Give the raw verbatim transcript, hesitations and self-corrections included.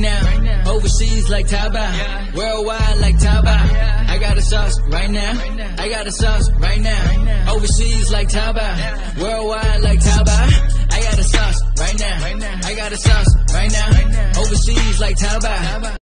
right now. Overseas like Taobao, worldwide like Taobao. I got a sauce right now. I got a sauce right now. Overseas like Taobao, worldwide like Taobao. I got a sauce right now. I got a sauce right now. Overseas like Taobao.